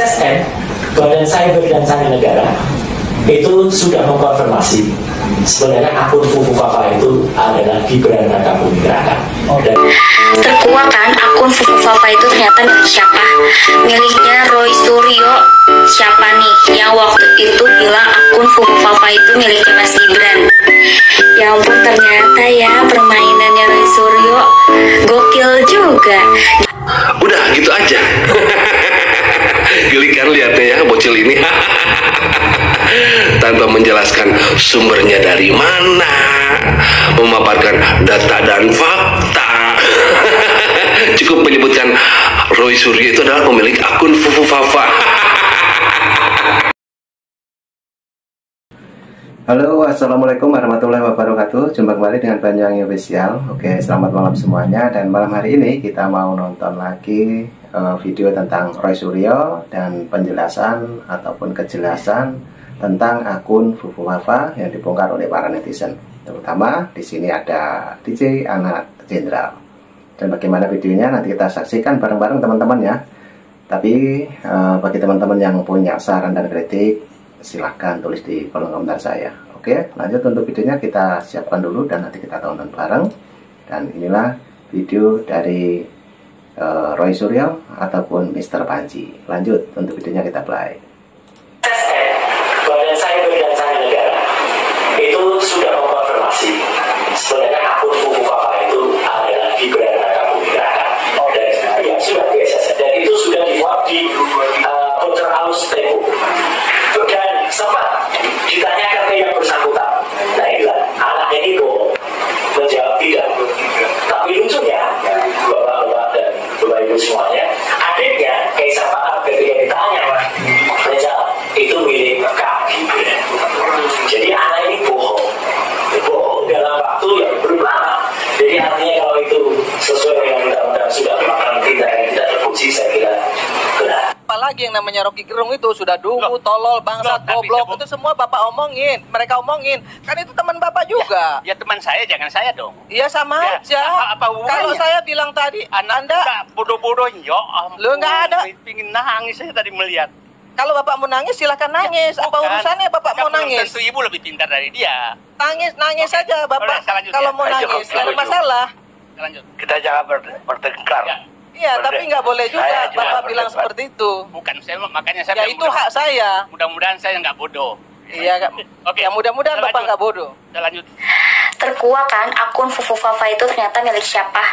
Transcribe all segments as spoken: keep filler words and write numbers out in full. B S S N, Badan Siber dan Sandi Negara, itu sudah mengkonfirmasi sebenarnya akun FufuFafa itu adalah Gibran Agapunik Raka. Dan terkuak kan akun FufuFafa itu ternyata milik siapa? Miliknya Roy Suryo. Siapa nih yang waktu itu bilang akun FufuFafa itu miliknya Mas Gibran? Ya ampun, ternyata ya permainannya Roy Suryo gokil juga. Udah gitu aja. Geli kan lihatnya ya bocil ini. Tanpa menjelaskan sumbernya dari mana, memaparkan data dan fakta. Cukup menyebutkan Roy Suryo itu adalah pemilik akun FufuFafa. Halo, assalamualaikum warahmatullahi wabarakatuh. Jumpa kembali dengan Banyuwangi Official. Oke, selamat malam semuanya. Dan malam hari ini kita mau nonton lagi uh, video tentang Roy Suryo dan penjelasan ataupun kejelasan tentang akun FufuFafa yang dibongkar oleh para netizen. Terutama di sini ada D J Anak Jenderal. Dan bagaimana videonya nanti kita saksikan bareng-bareng teman-teman ya. Tapi uh, bagi teman-teman yang punya saran dan kritik, silahkan tulis di kolom komentar saya. Oke, lanjut untuk videonya kita siapkan dulu dan nanti kita tonton bareng. Dan inilah video dari uh, Roy Suryo ataupun Mister Panji. Lanjut untuk videonya kita play. Badan Siber dan Sandi Negara itu sudah mengkonfirmasi sebenarnya akun FufuFafa itu adalah Gibran Agapunik Raka. Dan yang sudah biasa, dan itu sudah dibuat di Twitter House Temu. Sempat ditanyakan ke yang bersangkutan, nah inilah anaknya itu menjawab tidak. Tapi lucunya, bapak-bapak dan bapak-ibu semuanya, adiknya Kaisar Pak ketika ditanya, menjawab itu milik kaki. Jadi anak ini bohong, bohong dalam waktu yang belum lama. Jadi artinya kalau itu sesuai dengan undang-undang sudah melakukan tindakan tidak terpuji, saya kira benar. Apalagi yang namanya Rocky Gerung itu sudah dungu, tolol, bangsat, goblok, itu semua bapak omongin, mereka omongin. Kan itu teman bapak juga. Ya, ya teman saya, jangan saya dong. Iya sama ya, aja. Apa, apa kalau saya bilang tadi, Anda bodoh-bodoh, yo. Lu nggak ada. Pingin nangis saya tadi melihat. Kalau bapak mau nangis, silahkan nangis. Ya, apa bukan urusannya bapak ya, mau nangis? Tentu ibu lebih pintar dari dia. Nangis, nangis saja bapak. Lanjut, kalau ya mau nangis, nggak ada masalah. Lanjut. Kita jangan bertengkar. Ya. Iya, tapi nggak boleh juga saya bapak juga bilang berdebat seperti itu. Bukan, saya makanya saya. Ya itu hak saya. Mudah-mudahan saya nggak bodoh. Iya, oke. Okay. Ya mudah-mudahan bapak nggak bodoh. Kita lanjut. Terkuak kan akun FufuFafa itu ternyata milik siapa?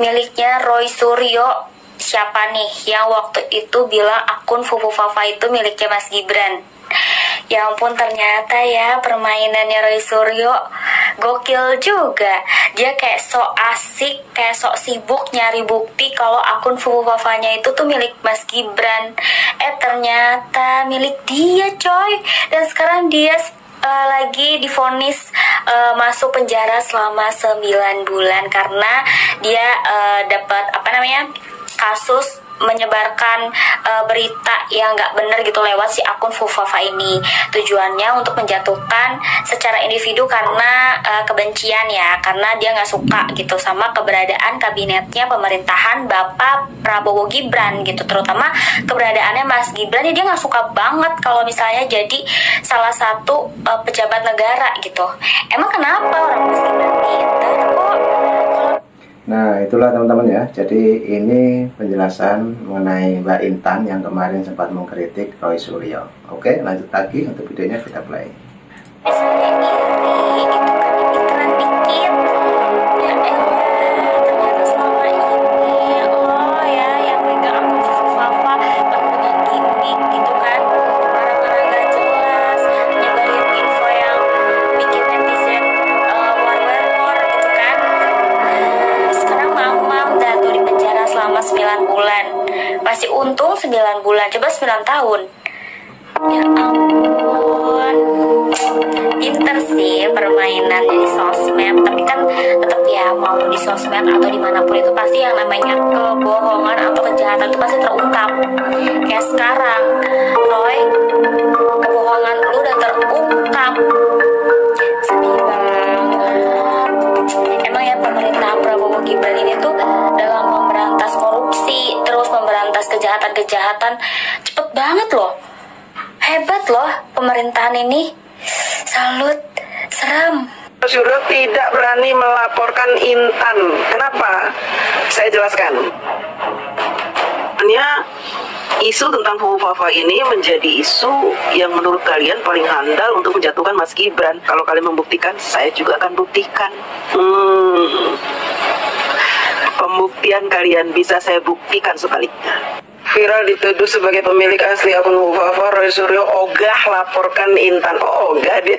Miliknya Roy Suryo. Siapa nih yang waktu itu bilang akun FufuFafa itu miliknya Mas Gibran? Ya ampun, ternyata ya permainannya Roy Suryo gokil juga. Dia kayak sok asik, kayak sok sibuk nyari bukti kalau akun FufuFafanya itu tuh milik Mas Gibran. Eh ternyata milik dia coy. Dan sekarang dia uh, lagi divonis uh, masuk penjara selama sembilan bulan karena dia uh, dapat apa namanya kasus menyebarkan e, berita yang nggak benar gitu lewat si akun FufuFafa ini. Tujuannya untuk menjatuhkan secara individu karena e, kebencian ya, karena dia nggak suka gitu sama keberadaan kabinetnya pemerintahan Bapak Prabowo Gibran gitu, terutama keberadaannya Mas Gibran ya, dia nggak suka banget kalau misalnya jadi salah satu e, pejabat negara gitu. Emang kenapa orang Mas Gibran pintar kok? Nah itulah teman-teman ya, jadi ini penjelasan mengenai Mbak Intan yang kemarin sempat mengkritik Roy Suryo. Oke, lanjut lagi untuk videonya kita play. Masih untung sembilan bulan, coba sembilan tahun. Ya ampun, pinter sih permainannya di sosmed. Tapi kan tetap ya, mau di sosmed atau dimanapun itu pasti yang namanya kebohongan atau kejahatan itu pasti terungkap. Kayak sekarang Roy, kebohongan lu udah terungkap. Sedih banget. Emang ya pemerintahan Prabowo Gibran ini tuh dalam memberantas korupsi, terus memberantas kejahatan-kejahatan cepet banget. banget loh. Hebat loh pemerintahan ini. Salut, serem. Roy Suryo tidak berani melaporkan Intan. Kenapa? Saya jelaskan. Hanya isu tentang FufuFafa ini menjadi isu yang menurut kalian paling handal untuk menjatuhkan Mas Gibran. Kalau kalian membuktikan, saya juga akan buktikan. Hmm. Pembuktian kalian bisa saya buktikan sebaliknya. Viral dituduh sebagai pemilik asli akun FufuFafa, Roy Suryo ogah laporkan Intan. Oh, ogah dia.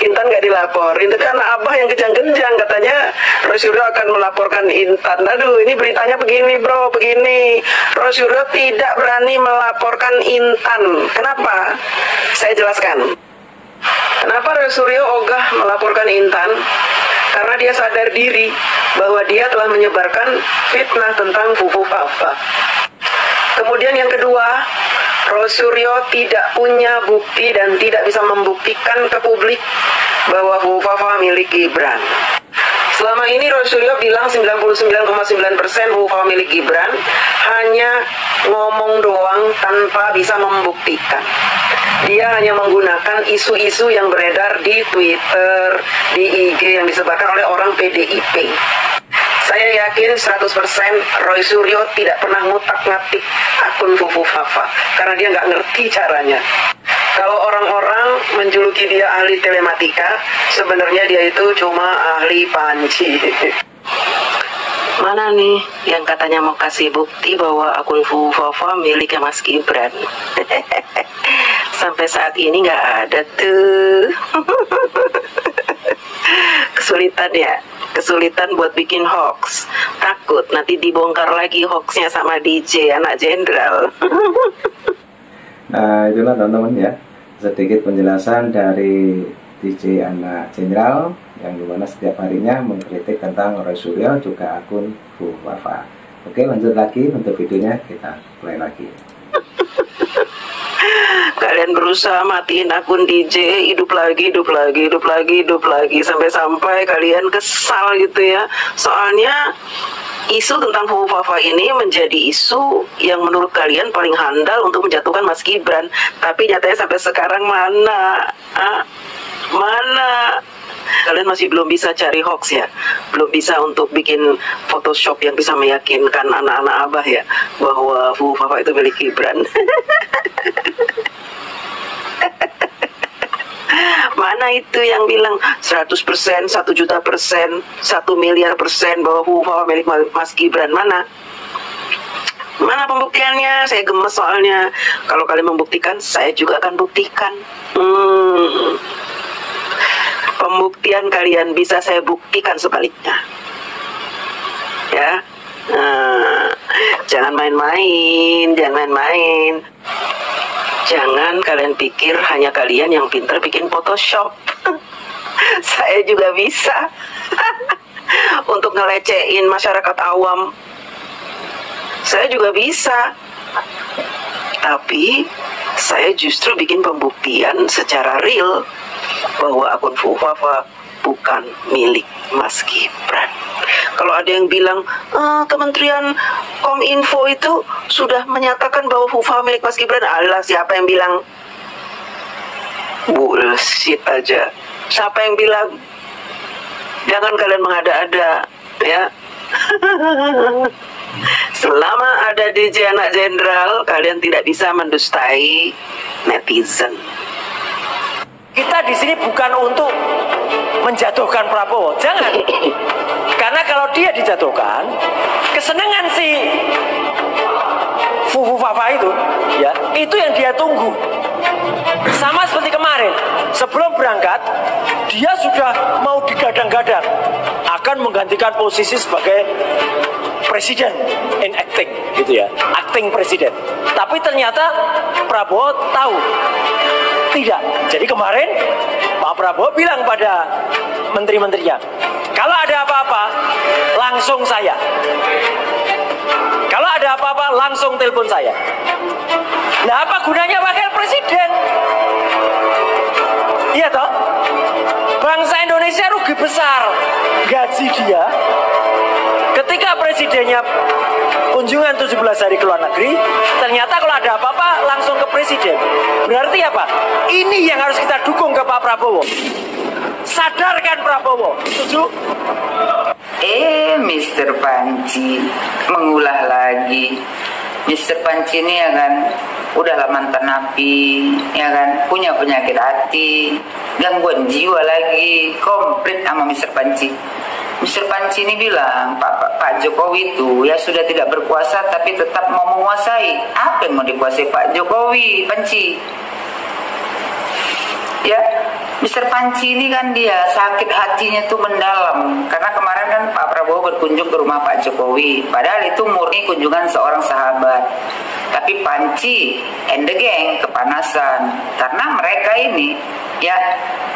Intan gak dilaporin, itu kan abah yang kejang-kejang. Katanya Roy Suryo akan melaporkan Intan. Aduh, ini beritanya begini bro, begini. Roy Suryo tidak berani melaporkan Intan. Kenapa? Saya jelaskan. Kenapa Roy Suryo ogah melaporkan Intan? Karena dia sadar diri bahwa dia telah menyebarkan fitnah tentang FufuFafa. Kemudian yang kedua, Roy Suryo tidak punya bukti dan tidak bisa membuktikan ke publik bahwa FufuFafa milik Gibran. Selama ini Roy Suryo bilang sembilan puluh sembilan koma sembilan persen FufuFafa milik Gibran, hanya ngomong doang tanpa bisa membuktikan. Dia hanya menggunakan isu-isu yang beredar di Twitter, di I G yang disebarkan oleh orang P D I P. Saya yakin seratus persen Roy Suryo tidak pernah ngutak-ngatik akun FufuFafa karena dia nggak ngerti caranya. Kalau orang-orang menjuluki dia ahli telematika, sebenarnya dia itu cuma ahli panci. Mana nih yang katanya mau kasih bukti bahwa akun FufuFafa miliknya Mas Gibran? Sampai saat ini nggak ada tuh. Kesulitan ya, kesulitan buat bikin hoax. Takut nanti dibongkar lagi hoaxnya sama D J Anak Jenderal. Nah, itulah teman-teman ya, sedikit penjelasan dari D J Anak Jenderal yang dimana setiap harinya mengkritik tentang Roy Suryo juga akun FufuFafa. Oke, lanjut lagi untuk videonya, kita play lagi. Kalian berusaha matiin akun D J, hidup lagi, hidup lagi, hidup lagi, hidup lagi, sampai-sampai kalian kesal gitu ya. Soalnya isu tentang FufuFafa ini menjadi isu yang menurut kalian paling handal untuk menjatuhkan Mas Gibran. Tapi nyatanya sampai sekarang mana? Ah, mana? Kalian masih belum bisa cari hoax ya, belum bisa untuk bikin Photoshop yang bisa meyakinkan anak-anak abah ya bahwa FufuFafa itu milik Gibran. Mana itu yang bilang seratus persen, satu juta persen, satu miliar persen bahwa FufuFafa milik Mas Gibran? Mana? Mana pembuktiannya? Saya gemes soalnya. Kalau kalian membuktikan, saya juga akan buktikan. Hmm. Pembuktian kalian bisa saya buktikan sebaliknya. Ya. Nah, jangan main-main, jangan main-main. Jangan kalian pikir hanya kalian yang pintar bikin Photoshop. Saya juga bisa. Untuk ngelecehin masyarakat awam, saya juga bisa. Tapi saya justru bikin pembuktian secara real bahwa akun FufuFafa bukan milik Mas Gibran. Kalau ada yang bilang eh, Kementerian Kominfo itu sudah menyatakan bahwa FufuFafa milik Mas Gibran, alah, siapa yang bilang? Bullshit aja. Siapa yang bilang? Jangan kalian mengada-ada ya. Selama ada D J Anak Jenderal, kalian tidak bisa mendustai netizen. Kita di sini bukan untuk menjatuhkan Prabowo, jangan. Karena kalau dia dijatuhkan, kesenangan si FufuFafa itu, ya, itu yang dia tunggu. Sama seperti kemarin, sebelum berangkat, dia sudah mau digadang-gadang akan menggantikan posisi sebagai presiden in acting, gitu ya, acting presiden. Tapi ternyata Prabowo tahu. Tidak. Jadi kemarin Pak Prabowo bilang pada menteri-menterinya, kalau ada apa-apa langsung saya. Kalau ada apa-apa langsung telepon saya. Nah, apa gunanya wakil presiden? Iya toh? Bangsa Indonesia rugi besar gaji dia. Ketika presidennya kunjungan tujuh belas hari ke luar negeri, ternyata kalau ada apa-apa langsung ke presiden. Berarti apa? Ini yang harus kita dukung ke Pak Prabowo. Sadarkan Prabowo. Setuju? Eh, Mister Panji mengulah lagi. Mister Panji ini ya kan udahlah mantan napi, ya kan punya penyakit hati, gangguan jiwa lagi, komplit sama Mister Panji. Mister Panji ini bilang Pak, Pak, Pak Jokowi itu ya sudah tidak berkuasa tapi tetap mau menguasai. Apa yang mau dikuasai Pak Jokowi, Panji? Ya, Mister Panji ini kan dia sakit hatinya tuh mendalam. Karena kemarin kan Pak Prabowo berkunjung ke rumah Pak Jokowi. Padahal itu murni kunjungan seorang sahabat. Tapi Panji and the gang kepanasan. Karena mereka ini ya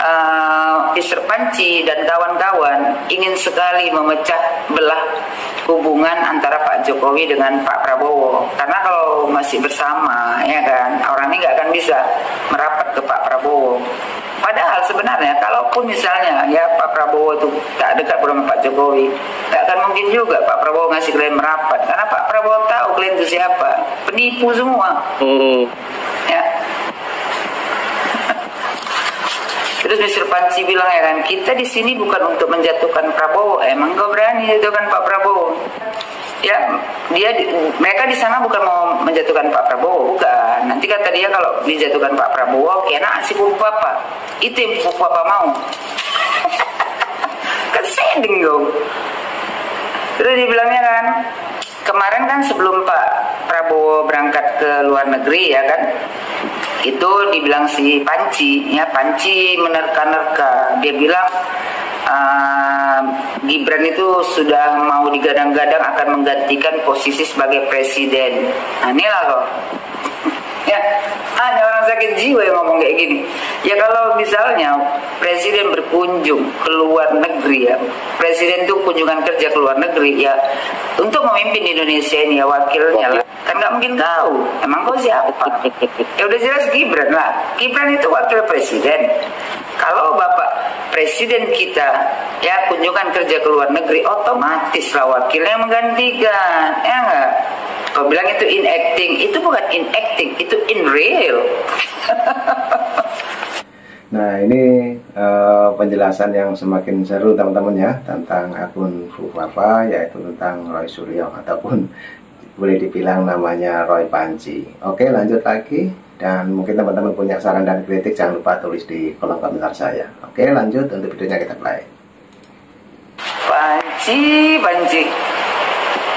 uh, Mister Panji dan kawan-kawan ingin sekali memecah belah hubungan antara Pak Jokowi dengan Pak Prabowo. Karena kalau masih bersama ya kan orang ini gak akan bisa merapat ke Pak Prabowo. Padahal sebenarnya kalaupun misalnya ya Pak Prabowo itu tak dekat sama Pak Jokowi, tak akan mungkin juga Pak Prabowo ngasih kalian merapat. Karena Pak Prabowo tahu kalian itu siapa, penipu semua. Mm. Ya. Terus Mister Panji bilang ya kan, kita di sini bukan untuk menjatuhkan Prabowo. Emang kau berani menjatuhkan Pak Prabowo? Ya, dia mereka di sana bukan mau menjatuhkan Pak Prabowo, bukan. Nanti kata dia kalau dijatuhkan Pak Prabowo, ya enak si FufuFafa. Itu yang FufuFafa mau. Kesedeng dong. Terus dibilangnya kan, kemarin kan sebelum Pak Prabowo berangkat ke luar negeri ya kan, itu dibilang si Panji, ya Panji menerka-nerka. Dia bilang Uh, Gibran itu sudah mau digadang-gadang akan menggantikan posisi sebagai presiden. Nah inilah loh. Ya, hanya orang sakit jiwa yang ngomong kayak gini. Ya kalau misalnya presiden berkunjung ke luar negeri ya, presiden itu kunjungan kerja ke luar negeri ya, untuk memimpin Indonesia ini ya wakilnya lah. Kan nggak mungkin tahu. Emang kau siapa? Ya udah jelas Gibran lah. Gibran itu wakil presiden. Kalau Bapak Presiden kita ya kunjungan kerja ke luar negeri, otomatis lah wakilnya menggantikan, ya enggak? Kau bilang itu in acting, itu bukan in acting, itu in real. Nah ini uh, penjelasan yang semakin seru teman-teman ya tentang akun FufuFafa, yaitu tentang Roy Suryo ataupun boleh dibilang namanya Roy Panji. Oke lanjut lagi. Dan mungkin teman-teman punya saran dan kritik, jangan lupa tulis di kolom komentar saya. Oke lanjut untuk videonya kita play. Panji, Panji.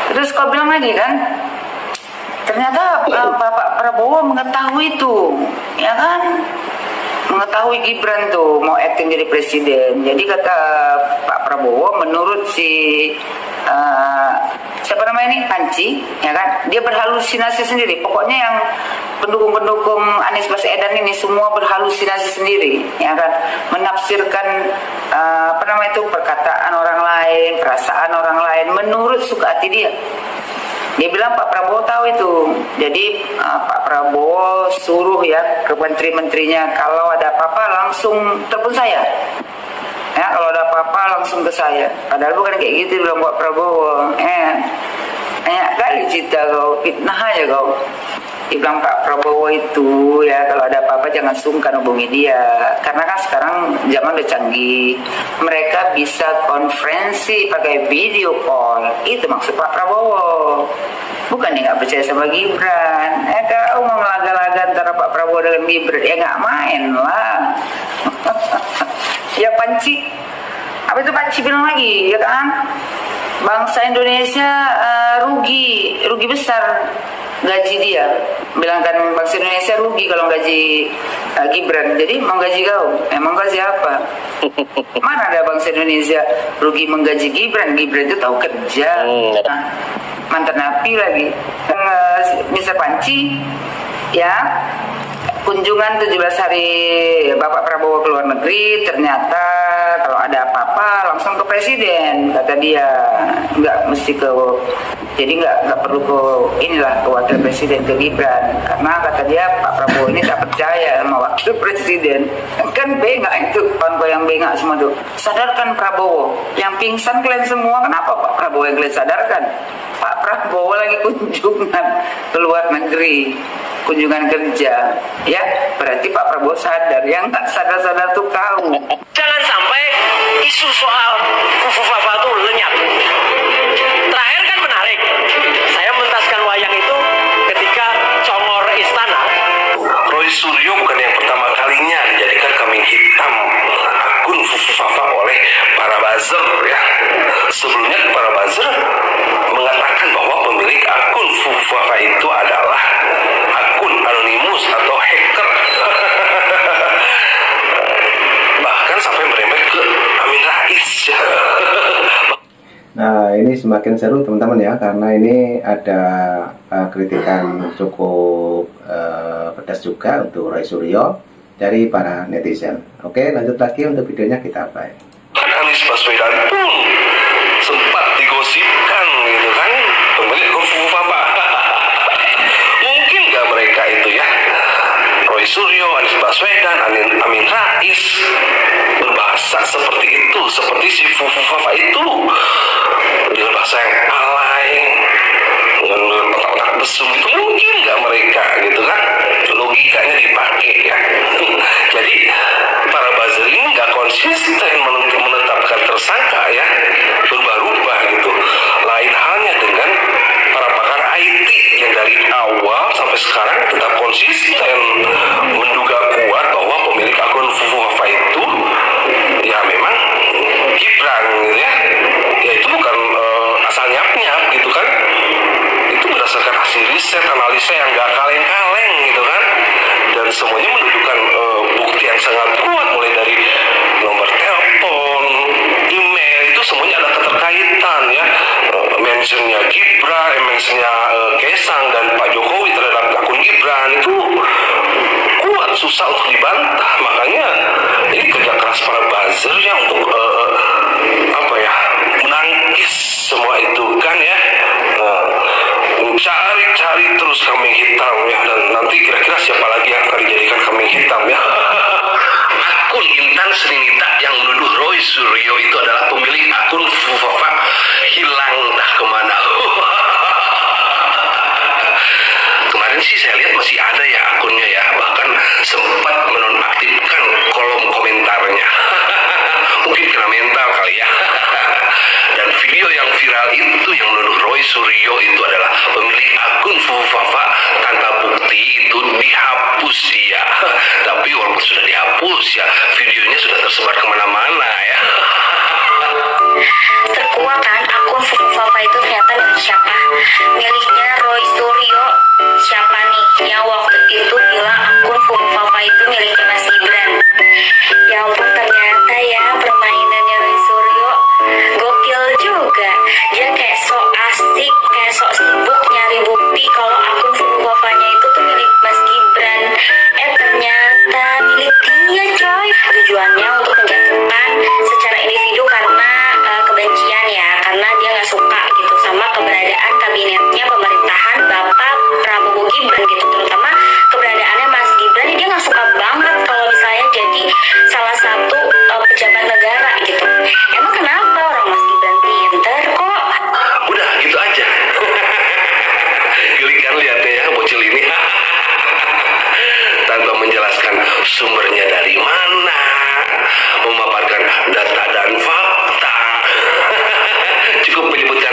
Terus kau bilang lagi kan, ternyata Bapak Prabowo mengetahui itu, ya kan? Mengetahui Gibran tuh mau acting jadi presiden. Jadi kata Pak Prabowo menurut si uh, siapa namanya ini Panji, ya kan? Dia berhalusinasi sendiri. Pokoknya yang pendukung-pendukung Anies Baswedan ini semua berhalusinasi sendiri, ya kan? Menafsirkan uh, apa namanya itu perkataan orang lain, perasaan orang lain menurut suka hati dia. Dia bilang Pak Prabowo tahu itu, jadi uh, Pak Prabowo suruh ya ke menteri-menterinya kalau ada apa-apa langsung telepon saya, ya kalau ada apa-apa langsung ke saya. Padahal bukan kayak gitu bilang Pak Prabowo, eh banyak kali cita kau, fitnah aja kau. Dia bilang Pak Prabowo itu ya kalau ada apa-apa jangan sungkan hubungi dia, karena kan sekarang zaman udah canggih, mereka bisa konferensi pakai video call. Itu maksud Pak Prabowo, bukan dia nggak percaya sama Gibran. Eh kau mau laga-laga antara Pak Prabowo dengan Gibran ya nggak main lah. Ya Panci, apa itu Panci bilang lagi ya kan, bangsa Indonesia uh, rugi, rugi besar. Gaji dia, bilangkan bangsa Indonesia rugi kalau gaji uh, Gibran. Jadi mau gaji kau, emang kau siapa? Mana ada bangsa Indonesia rugi menggaji Gibran? Gibran itu tahu kerja, nah, mantan napi lagi. Uh, Mister Panji, ya kunjungan tujuh belas hari Bapak Prabowo ke luar negeri, ternyata kalau ada apa-apa langsung ke presiden, kata dia. Nggak mesti ke, jadi nggak nggak perlu ke inilah ke wakil presiden, ke Gibran, karena kata dia Pak Prabowo ini tak percaya sama wakil presiden. Kan bengak itu, kawan-kawan yang bengak semua tuh. Sadarkan Prabowo, yang pingsan kalian semua, kenapa Pak Prabowo yang kalian sadarkan? Pak Prabowo lagi kunjungan ke luar negeri, kunjungan kerja, ya berarti Pak Prabowo sadar. Yang tak sadar-sadar tuh kamu. Jangan sampai isu soal FufuFafa itu lenyap. Terakhir kan menarik, saya mentaskan wayang itu ketika congor istana. Roy Suryo bukan yang pertama kalinya dijadikan kambing hitam akun FufuFafa oleh para buzzer, ya. Sebelumnya para buzzer mengatakan bahwa pemilik akun FufuFafa itu adalah akun anonimus atau hacker. Bahkan sampai merembet ke Amien Rais. Nah, ini semakin seru teman-teman ya, karena ini ada uh, kritikan cukup uh, pedas juga untuk Roy Suryo dari para netizen. Oke, lanjut lagi untuk videonya kita play. Anies Baswedan pun sempat digosipkan gitu kan, pemilik FufuFafa. Mungkin nggak mereka itu ya, Roy Suryo, Anies Baswedan, Amien Rais berbahasa seperti itu, seperti si FufuFafa itu dengan bahasa yang alay, dengan otak-otak besum. Mungkin nggak mereka gitu kan, logikanya dipakai ya. Jadi para buzzer ini nggak konsisten menetapkan tersangka ya, berubah-ubah gitu. Lain halnya dengan para pakar I T yang dari awal sampai sekarang tetap konsisten menduga kuat bahwa pemilik akun FufuFafa itu ya memang Gibran gitu ya. Ya itu bukan uh, asal nyap-nyap gitu kan, itu berdasarkan hasil riset analisa yang gak kaleng-kaleng gitu kan, dan semuanya menunjukkan uh, bukti yang sangat kuat, mulai dari nomor telepon, email, itu semuanya ada keterkaitan ya. uh, mentionnya Gibran, eh, mentionnya uh, Kaisang dan Pak Jokowi terhadap akun Gibran itu kuat, susah untuk dibantah. Makanya ini kerja keras para buzzer yang untuk uh, apa ya, menangkis semua itu kan ya, cari-cari nah, terus kambing hitam ya, dan nanti kira-kira siapa lagi yang akan dijadikan kambing hitam ya. Akun Intan Serinita yang menuduh Roy Suryo itu adalah pemilik akun FufuFafa hilang dah kemana. Kemarin sih saya lihat masih ada ya akunnya ya, bahkan sempat menonaktifkan kolom komentarnya. Mungkin kena mental kali ya. Dan video yang viral itu yang menuduh Roy Suryo itu adalah pemilik akun FufuFafa tanpa bukti itu dihapus ya. Tapi walaupun sudah dihapus ya, videonya sudah tersebar kemana-mana ya. Terkuak kan akun FufuFafa itu ternyata siapa? Miliknya Roy Suryo. Siapa nih yang waktu itu bilang akun FufuFafa itu miliknya Mas Gibran? Ya ampun, ternyata ya permainannya Roy Suryo gokil juga. Dia kayak sok asik, kayak sok sibuk nyari bukti kalau akun FufuFafanya itu tuh milik Mas Gibran. Eh ternyata milik dia coy. Tujuannya untuk menjatuhkan secara individu karena uh, kebencian ya, karena dia nggak suka gitu sama keberadaan kabinetnya pemerintahan Bapak Prabowo Gibran gitu, terutama keberadaannya Mas Gibran. Dia nggak suka banget kalau misalnya jadi salah satu uh, pejabat negara gitu. Emang kenapa orang Mas Gibran pinter kok? Udah gitu aja. Gili kan lihatnya ya bocil ini. Tanpa menjelaskan sumbernya dari mana, memaparkan data dan fakta. Cukup menyebutkan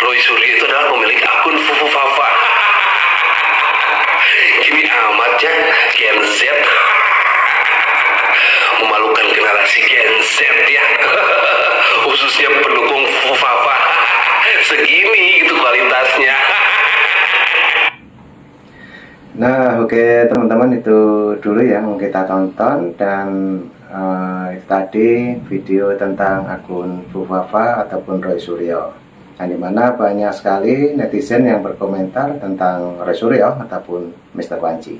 Roy Suryo itu adalah pemilik akun FufuFafa. Gini amat ya Gen Z. Memalukan generasi Gen Z ya. Khususnya pendukung FufuFafa. Segini itu kualitasnya. Nah oke okay, teman-teman, itu dulu yang kita tonton, dan uh, itu tadi video tentang akun FufuFafa ataupun Roy Suryo, yang dimana banyak sekali netizen yang berkomentar tentang Roy Suryo ataupun Mister Panji.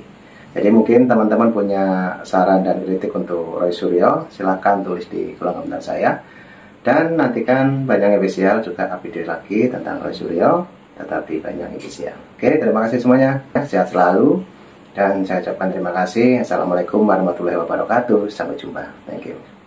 Jadi mungkin teman-teman punya saran dan kritik untuk Roy Suryo, silahkan tulis di kolom komentar saya, dan nantikan Banyak Official juga update lagi tentang Roy Suryo tetapi banyak isinya. Oke, terima kasih semuanya. Sehat selalu. Dan saya ucapkan terima kasih. Assalamualaikum warahmatullahi wabarakatuh. Sampai jumpa. Thank you.